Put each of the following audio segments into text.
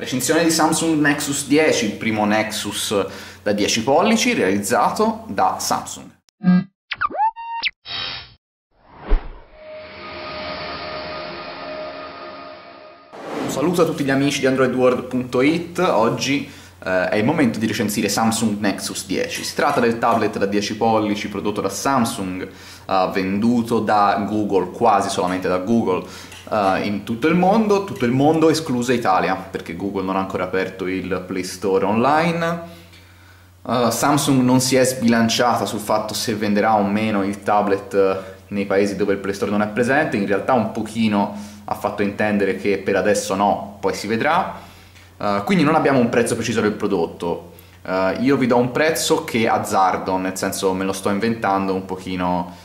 Recensione di Samsung Nexus 10, il primo Nexus da 10 pollici realizzato da Samsung. Un saluto a tutti gli amici di AndroidWorld.it. Oggi è il momento di recensire Samsung Nexus 10. Si tratta del tablet da 10 pollici prodotto da Samsung, venduto da Google, quasi solamente da Google, in tutto il mondo esclusa Italia, perché Google non ha ancora aperto il Play Store online. Samsung non si è sbilanciata sul fatto se venderà o meno il tablet nei paesi dove il Play Store non è presente. In realtà un pochino ha fatto intendere che per adesso no, poi si vedrà. Quindi non abbiamo un prezzo preciso del prodotto. Io vi do un prezzo che azzardo, nel senso me lo sto inventando un pochino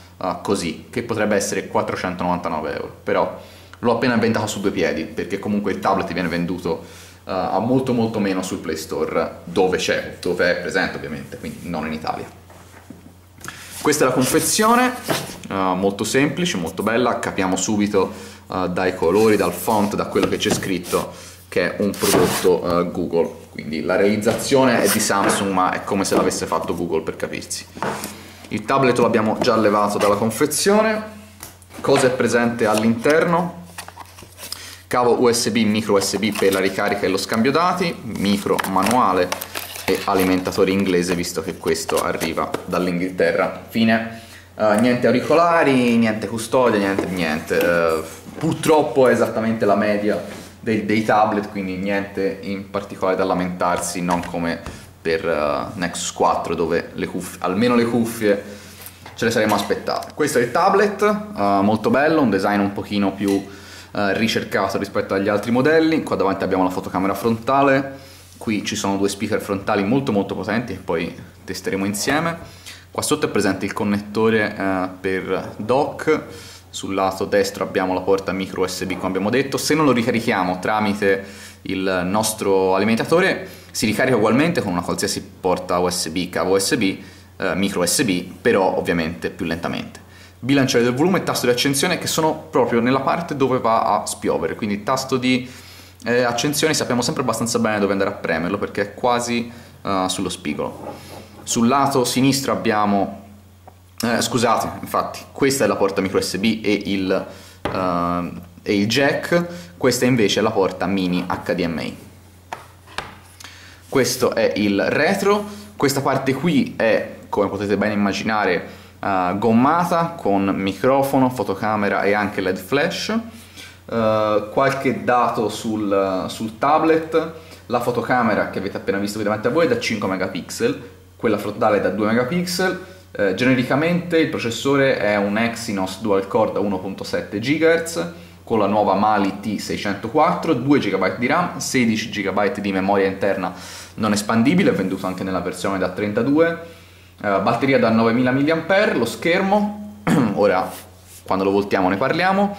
così, che potrebbe essere 499 €, però l'ho appena inventato su due piedi, perché comunque il tablet viene venduto a molto meno sul Play Store, dove è presente ovviamente, quindi non in Italia. Questa è la confezione, molto semplice, molto bella, capiamo subito dai colori, dal font, da quello che c'è scritto, che è un prodotto Google, quindi la realizzazione è di Samsung, ma è come se l'avesse fatto Google, per capirsi. Il tablet l'abbiamo già levato dalla confezione. Cosa è presente all'interno? Cavo USB, micro USB per la ricarica e lo scambio dati, micro manuale e alimentatore inglese, visto che questo arriva dall'Inghilterra. Fine. Niente auricolari, niente custodia, niente. Purtroppo è esattamente la media dei tablet, quindi niente in particolare da lamentarsi, non come per Nexus 4, dove le cuffie, almeno le cuffie ce le saremmo aspettate. Questo è il tablet, molto bello, un design un pochino più ricercato rispetto agli altri modelli. Qua davanti abbiamo la fotocamera frontale, qui ci sono due speaker frontali molto potenti che poi testeremo insieme. Qua sotto è presente il connettore per dock, sul lato destro abbiamo la porta micro USB, come abbiamo detto. Se non lo ricarichiamo tramite il nostro alimentatore si ricarica ugualmente con una qualsiasi porta USB, cavo USB, micro USB, però ovviamente più lentamente. Bilanciere del volume e tasto di accensione, che sono proprio nella parte dove va a spiovere, quindi il tasto di accensione sappiamo sempre abbastanza bene dove andare a premerlo, perché è quasi sullo spigolo. Sul lato sinistro abbiamo scusate, infatti questa è la porta micro USB e il jack, questa invece è la porta mini HDMI. Questo è il retro. Questa parte qui è, come potete ben immaginare, gommata, con microfono, fotocamera e anche LED flash. Qualche dato sul tablet: la fotocamera che avete appena visto qui davanti a voi è da 5 megapixel, quella frontale è da 2 megapixel. Genericamente il processore è un Exynos dual core da 1.7 GHz con la nuova Mali T604, 2 GB di RAM, 16 GB di memoria interna non espandibile, venduto anche nella versione da 32. Batteria da 9000 mAh, lo schermo, ora quando lo voltiamo ne parliamo.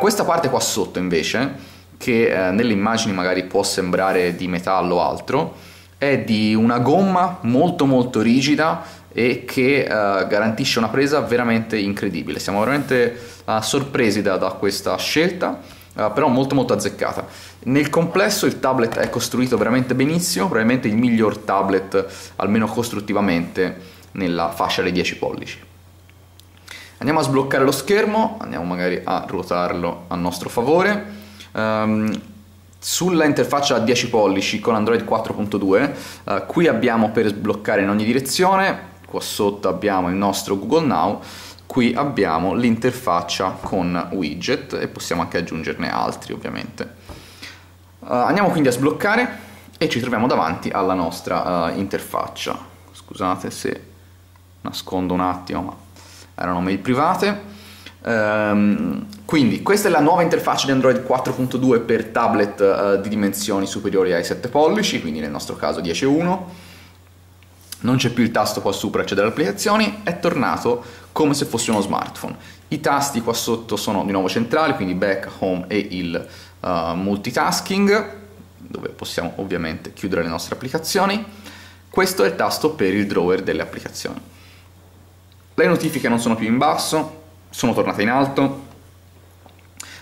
Questa parte qua sotto invece, che nelle immagini magari può sembrare di metallo o altro, è di una gomma molto rigida e che garantisce una presa veramente incredibile. Siamo veramente sorpresi da questa scelta, però molto azzeccata. Nel complesso il tablet è costruito veramente benissimo, probabilmente il miglior tablet, almeno costruttivamente, nella fascia dei 10 pollici. Andiamo a sbloccare lo schermo, andiamo magari a ruotarlo a nostro favore. Sulla interfaccia a 10 pollici con Android 4.2 qui abbiamo per sbloccare in ogni direzione, qua sotto abbiamo il nostro Google Now, qui abbiamo l'interfaccia con widget e possiamo anche aggiungerne altri ovviamente. Andiamo quindi a sbloccare e ci troviamo davanti alla nostra interfaccia. Scusate se nascondo un attimo, ma erano mail private. Quindi questa è la nuova interfaccia di Android 4.2 per tablet di dimensioni superiori ai 7 pollici, quindi nel nostro caso 10,1. Non c'è più il tasto qua sopra accedere alle applicazioni, è tornato come se fosse uno smartphone. I tasti qua sotto sono di nuovo centrali, quindi back, home e il multitasking, dove possiamo ovviamente chiudere le nostre applicazioni. Questo è il tasto per il drawer delle applicazioni. Le notifiche non sono più in basso, sono tornate in alto.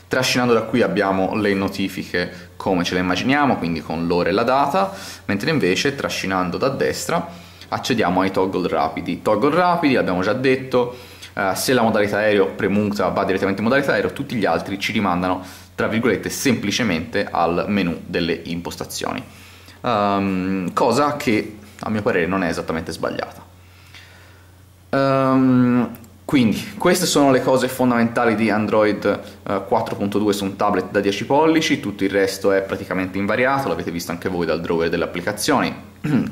Trascinando da qui abbiamo le notifiche come ce le immaginiamo, quindi con l'ora e la data, mentre invece trascinando da destra accediamo ai toggle rapidi. Toggle rapidi, l'abbiamo già detto, se la modalità aereo premuta va direttamente in modalità aereo, tutti gli altri ci rimandano, tra virgolette, semplicemente al menu delle impostazioni, cosa che a mio parere non è esattamente sbagliata. Quindi queste sono le cose fondamentali di Android 4.2 su un tablet da 10 pollici, tutto il resto è praticamente invariato, l'avete visto anche voi dal drawer delle applicazioni,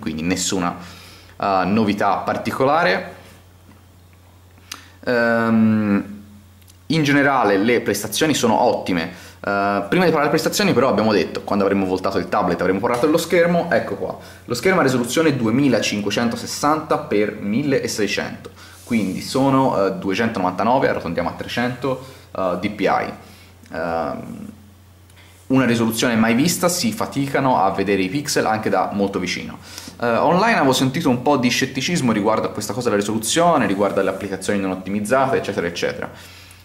quindi nessuna novità particolare. In generale le prestazioni sono ottime. Prima di parlare delle prestazioni però abbiamo detto, quando avremo voltato il tablet avremo parlato dello schermo, ecco qua, lo schermo ha risoluzione 2560x1600, quindi sono 299, arrotondiamo a 300 dpi, una risoluzione mai vista, si faticano a vedere i pixel anche da molto vicino. Online avevo sentito un po' di scetticismo riguardo a questa cosa della risoluzione, riguardo alle applicazioni non ottimizzate eccetera eccetera.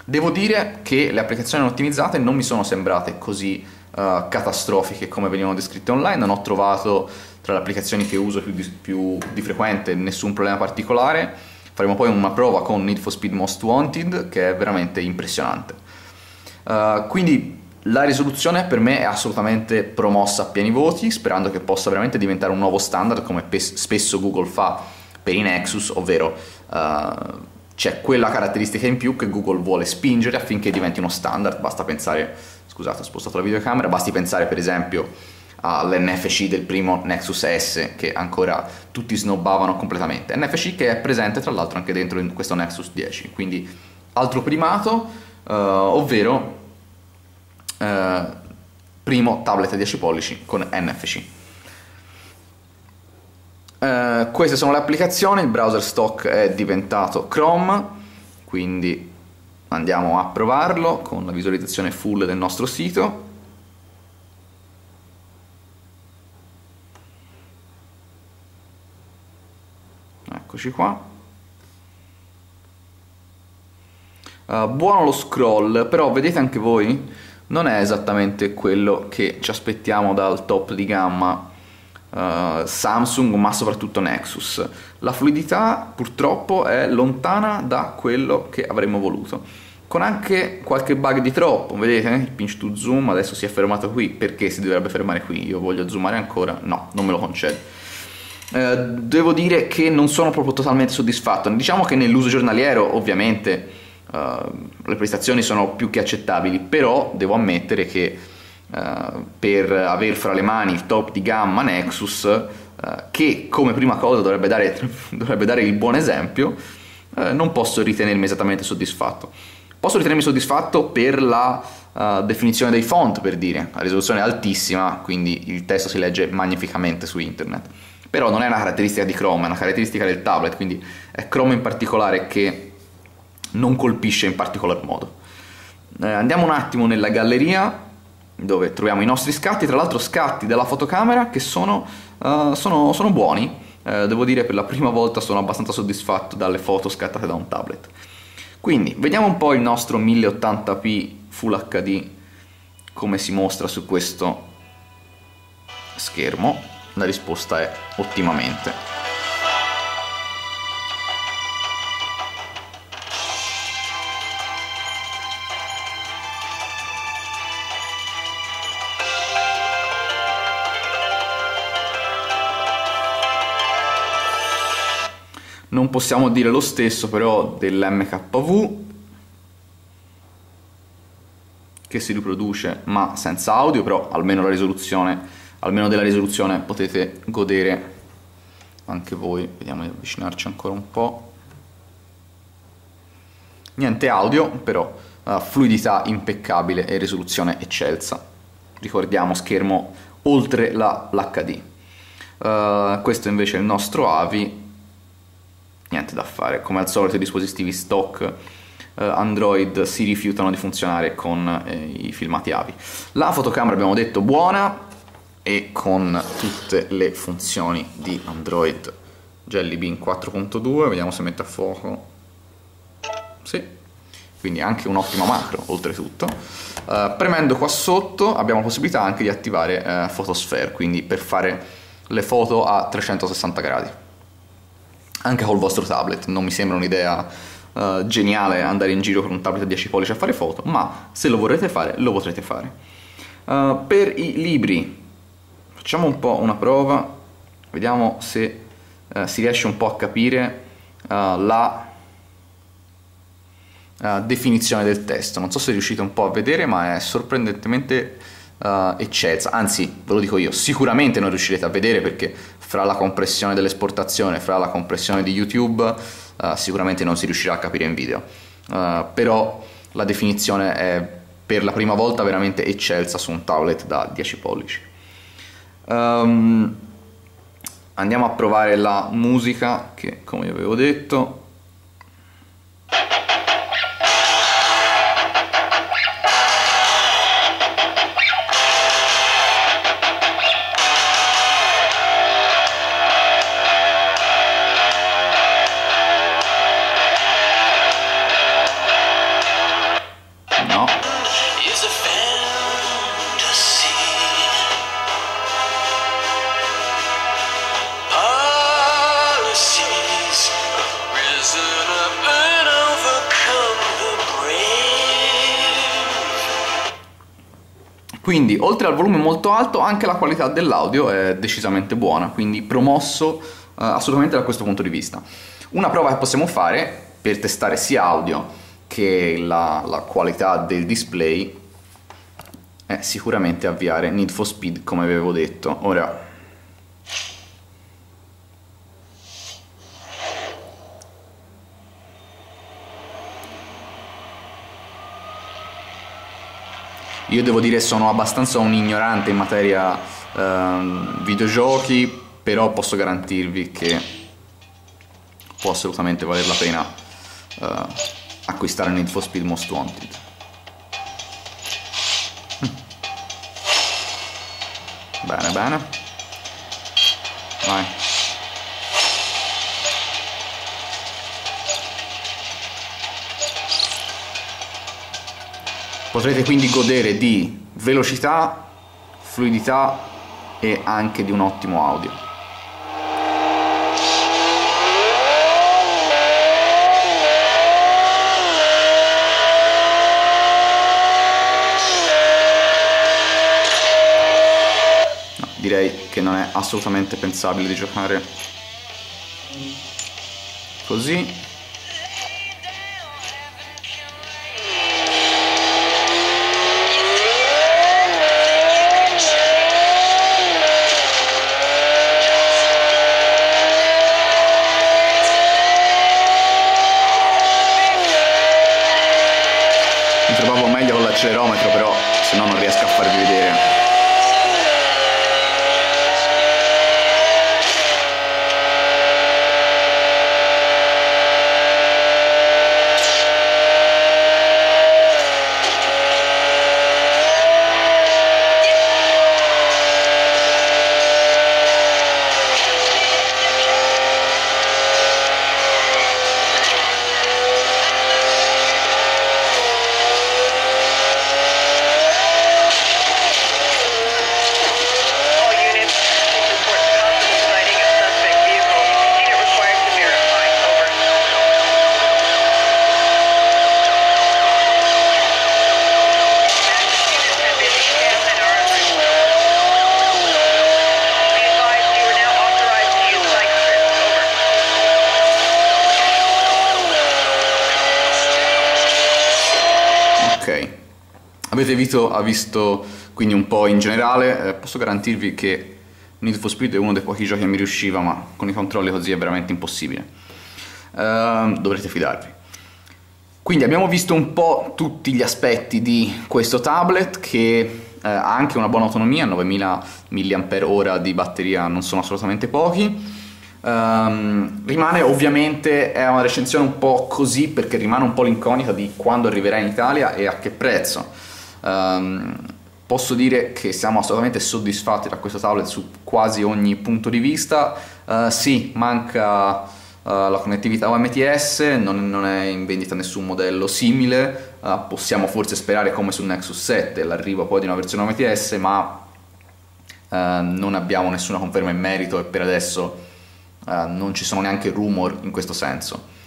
Devo dire che le applicazioni non ottimizzate non mi sono sembrate così catastrofiche come venivano descritte online, non ho trovato tra le applicazioni che uso più di frequente nessun problema particolare. Faremo poi una prova con Need for Speed Most Wanted che è veramente impressionante. Quindi la risoluzione per me è assolutamente promossa a pieni voti, sperando che possa veramente diventare un nuovo standard come spesso Google fa per i Nexus, ovvero c'è quella caratteristica in più che Google vuole spingere affinché diventi uno standard. Basta pensare, scusate ho spostato la videocamera, basti pensare per esempio all'NFC del primo Nexus S che ancora tutti snobbavano completamente, NFC che è presente tra l'altro anche dentro in questo Nexus 10, quindi altro primato, ovvero primo tablet a 10 pollici con NFC. Queste sono le applicazioni, il browser stock è diventato Chrome, quindi andiamo a provarlo con la visualizzazione full del nostro sito. Eccoci qua. Buono lo scroll, però vedete anche voi? Non è esattamente quello che ci aspettiamo dal top di gamma Samsung, ma soprattutto Nexus. La fluidità purtroppo è lontana da quello che avremmo voluto, con anche qualche bug di troppo. Vedete il pinch to zoom adesso si è fermato qui, perché si dovrebbe fermare qui? Io voglio zoomare ancora, no, non me lo concede. Devo dire che non sono proprio totalmente soddisfatto, diciamo che nell'uso giornaliero ovviamente le prestazioni sono più che accettabili, però devo ammettere che per aver fra le mani il top di gamma Nexus, che come prima cosa dovrebbe dare il buon esempio, non posso ritenermi esattamente soddisfatto. Posso ritenermi soddisfatto per la definizione dei font, per dire, a risoluzione altissima, quindi il testo si legge magnificamente su internet, però non è una caratteristica di Chrome, è una caratteristica del tablet, quindi è Chrome in particolare che non colpisce in particolar modo. Andiamo un attimo nella galleria dove troviamo i nostri scatti, tra l'altro scatti della fotocamera che sono buoni, devo dire per la prima volta sono abbastanza soddisfatto dalle foto scattate da un tablet. Quindi vediamo un po' il nostro 1080p Full HD come si mostra su questo schermo. La risposta è ottimamente. Non possiamo dire lo stesso però dell'MKV, che si riproduce ma senza audio, però almeno la risoluzione, almeno della risoluzione potete godere anche voi. Vediamo di avvicinarci ancora un po'. Niente audio, però fluidità impeccabile e risoluzione eccelsa. Ricordiamo schermo oltre l'HD. Questo invece è il nostro AVI. Niente da fare, come al solito i dispositivi stock Android si rifiutano di funzionare con i filmati AVI. La fotocamera abbiamo detto buona e con tutte le funzioni di Android Jelly Bean 4.2, vediamo se mette a fuoco. Sì, quindi anche un'ottima macro oltretutto. Premendo qua sotto abbiamo la possibilità anche di attivare Photosphere, quindi per fare le foto a 360 gradi anche col vostro tablet. Non mi sembra un'idea geniale andare in giro con un tablet a 10 pollici a fare foto, ma se lo vorrete fare lo potrete fare. Per i libri facciamo un po' una prova, vediamo se si riesce un po' a capire la definizione del testo. Non so se riuscite un po' a vedere, ma è sorprendentemente eccelsa, anzi ve lo dico io, sicuramente non riuscirete a vedere, perché fra la compressione dell'esportazione, fra la compressione di YouTube, sicuramente non si riuscirà a capire in video, però la definizione è per la prima volta veramente eccelsa su un tablet da 10 pollici. Andiamo a provare la musica, che come vi avevo detto . Quindi oltre al volume molto alto anche la qualità dell'audio è decisamente buona, quindi promosso assolutamente da questo punto di vista. Una prova che possiamo fare per testare sia audio che la qualità del display è sicuramente avviare Need for Speed, come vi avevo detto. Ora io devo dire sono abbastanza un ignorante in materia videogiochi, però posso garantirvi che può assolutamente valer la pena acquistare Need for Speed Most Wanted. Bene, bene. Vai. Potrete quindi godere di velocità, fluidità e anche di un ottimo audio. No, direi che non è assolutamente pensabile di giocare così. L'accelerometro, però se no non riesco a farvi vedere. Avete visto quindi un po' in generale, posso garantirvi che Need for Speed è uno dei pochi giochi che mi riusciva, ma con i controlli così è veramente impossibile, dovrete fidarvi. Quindi abbiamo visto un po' tutti gli aspetti di questo tablet, che ha anche una buona autonomia, 9000 mAh di batteria non sono assolutamente pochi. Rimane ovviamente, è una recensione un po' così, perché rimane un po' l'incognita di quando arriverà in Italia e a che prezzo. Posso dire che siamo assolutamente soddisfatti da questo tablet su quasi ogni punto di vista. Sì, manca la connettività UMTS non è in vendita nessun modello simile, possiamo forse sperare come sul Nexus 7 l'arrivo poi di una versione UMTS, ma non abbiamo nessuna conferma in merito e per adesso non ci sono neanche rumor in questo senso.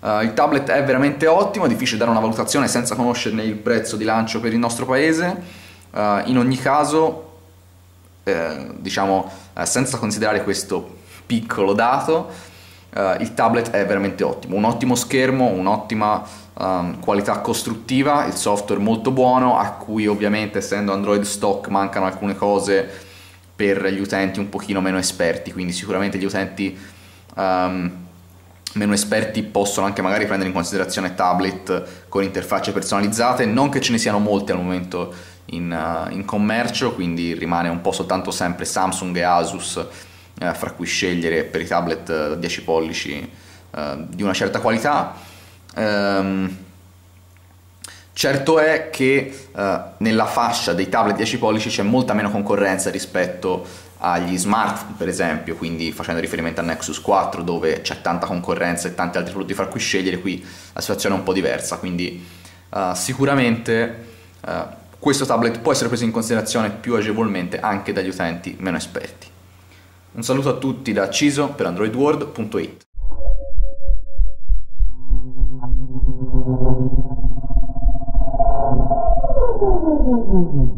Il tablet è veramente ottimo, è difficile dare una valutazione senza conoscerne il prezzo di lancio per il nostro paese. In ogni caso, diciamo, senza considerare questo piccolo dato, il tablet è veramente ottimo, un ottimo schermo, un'ottima qualità costruttiva, il software molto buono, a cui ovviamente essendo Android stock mancano alcune cose per gli utenti un pochino meno esperti, quindi sicuramente gli utenti meno esperti possono anche magari prendere in considerazione tablet con interfacce personalizzate, non che ce ne siano molti al momento in commercio, quindi rimane un po' soltanto sempre Samsung e Asus fra cui scegliere per i tablet da 10 pollici di una certa qualità. Certo è che nella fascia dei tablet 10 pollici c'è molta meno concorrenza rispetto agli smartphone, per esempio, quindi facendo riferimento al Nexus 4 dove c'è tanta concorrenza e tanti altri prodotti fra cui scegliere, qui la situazione è un po' diversa, quindi sicuramente questo tablet può essere preso in considerazione più agevolmente anche dagli utenti meno esperti. Un saluto a tutti da Ciso per AndroidWorld.it.